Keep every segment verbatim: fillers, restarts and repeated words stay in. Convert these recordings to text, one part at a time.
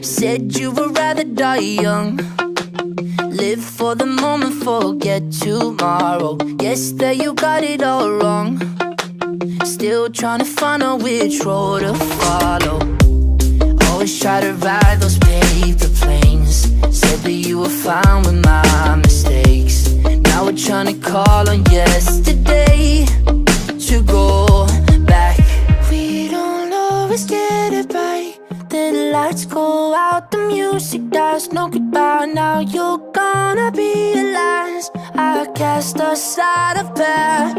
Said you would rather die young, live for the moment, forget tomorrow. Guess that you got it all wrong, still trying to find out which road to follow. Always try to ride those paper planes, said that you were fine with my mistakes. Now we're trying to call on yesterday to go back. We don't always get it right, then the lights go out, the music dies. No goodbye, now you're gonna be alive. I cast a side of paradise.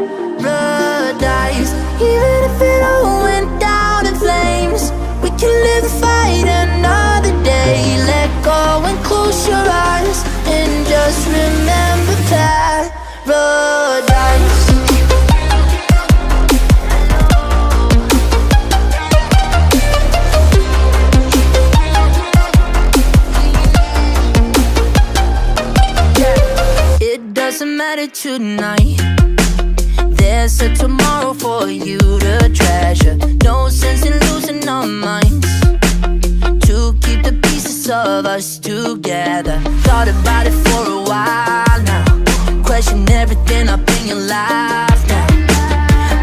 Even if it all went down in flames, we can live and fight another day. Let go and close your eyes, and just remember paradise. Doesn't matter tonight, there's a tomorrow for you to treasure. No sense in losing our minds to keep the pieces of us together. Thought about it for a while now, question everything up in your life now.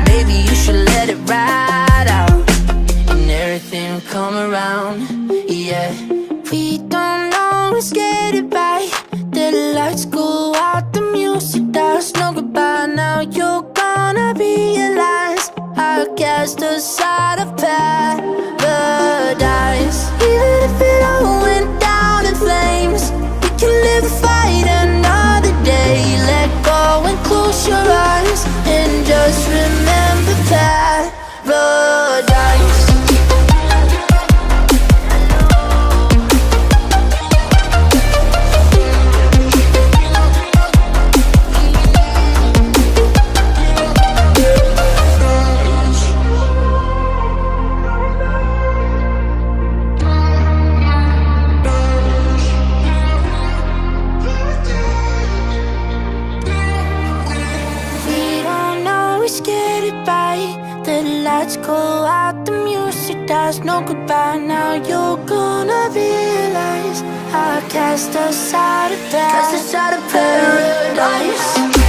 Maybe you should let it ride out, and everything will come around, yeah. We don't always get it right, the lights go out, the music dies. No goodbye, now you're gonna be alive. I cast a side of paradise. Even if it all went down in flames, we can live and fight another day. Let go and close your eyes, and just remember paradise. Go out, the music dies. No goodbye, now you're gonna realize I cast aside a paradise. Cast aside a paradise.